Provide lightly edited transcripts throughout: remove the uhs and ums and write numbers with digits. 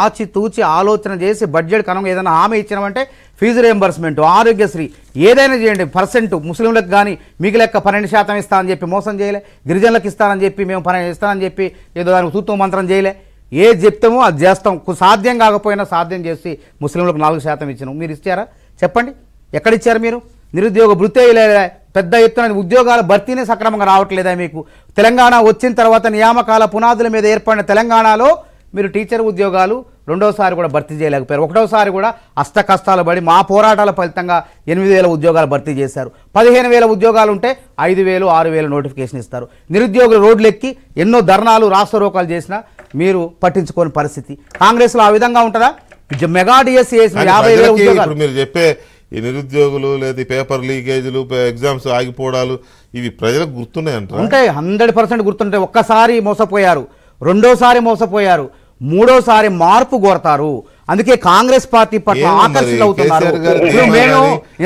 ఆచితూచి ఆలోచన చేసి బడ్జెట్ కనుక ఏదైనా హామీ ఇచ్చినామంటే ఫీజు రీయింబర్స్‌మెంట్ ఆరోగ్యశ్రీ ఏదైనా చేయండి పర్సెంట్ ముస్లింలకు గాని మీకు లెక్క 12% ఇస్తా అని చెప్పి మోసం చేయలే గిరిజనులకు ఇస్తానని చెప్పి మేము 12 ఇస్తానని చెప్పి ఏదో దానికి సూత్రం మంత్రం చేయలే ఏ చెప్తామో అది చేస్తాం సాధ్యం కాకపోయినా సాధ్యం చేసి ముస్లింలకు 4% ఇచ్చినాం మీరు ఇచ్చారా చెప్పండి ఎక్కడ ఇచ్చారు మీరు నిరుద్యోగ భృతేలే పెద్ద ఎత్తున ఉద్యోగాల భర్తీనే సక్రమంగా రావట్లేదా మీకు తెలంగాణ వచ్చిన తర్వాత నియామకాల పునాదుల మీద ఏర్పడిన తెలంగాణలో మీరు టీచర్ ఉద్యోగాలు రెండోసారి కూడా భర్తీ చేయలేకపోయారు ఒకటోసారి కూడా అష్ట కష్టాలు పడి మా పోరాటాల ఫలితంగా 8000 ఉద్యోగాలు భర్తీ చేశారు 15000 ఉద్యోగాలు ఉంటే 5000 6000 నోటిఫికేషన్ ఇస్తారు నిరుద్యోగులు రోడ్లెక్కి ఎన్నో ధర్నాలు రాసరోకాలు చేసినా మీరు పట్టించుకోని పరిస్థితి కాంగ్రెస్ లో ఆ విధంగా ఉంటదా మెగా డిఎస్సి 50000 ఉద్యోగాలు ఇప్పుడు మీరు చెప్పే ఈ నిరుద్యోగులు లేది పేపర్ లీకేజీలు ఎగ్జామ్స్ ఆగిపోడాలు ఇవి ప్రజలకు గుర్తున్నాయంట ఉంటాయి 100% గుర్తుంటాయి ఒక్కసారి మోసపోయారు రెండోసారి మోసపోయారు మూడోసారి మార్పు కోరతారు అందుకే కాంగ్రెస్ పార్టీ పట్ల ఆకర్షితులు అవుతున్నారు ఇప్పుడు నేను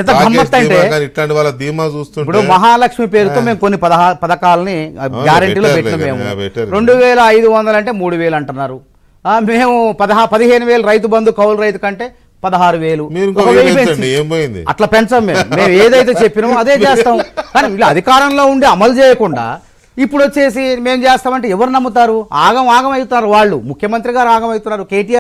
ఎంత గమ్మత్తు అంటే ఇట్లాంటి వాళ్ళ ధీమా చూస్తుంటే ఇప్పుడు మహాలక్ష్మి పేరుతో మేము కొన్ని పథకాలని గ్యారెంటీలో పెట్టాము మేము 2500 అంటే 3000 అంటున్నారు మేము 15000 రైతు బంధు కౌలు రైతు కంటే 16000 అట్లా పెంచాం మేము ఏదైతే చెప్పినామో అదే చేస్తాం కానీ వీళ్ళు అధికారంలో ఉండి అమలు చేయకుండా ఇప్పుడు వచ్చేసి మేము చేస్తామంటే ఎవరు నమ్ముతారు ఆగం ఆగం అవుతారు వాళ్ళు ముఖ్యమంత్రి గారు ఆగం అవుతున్నారు కేటీఆర్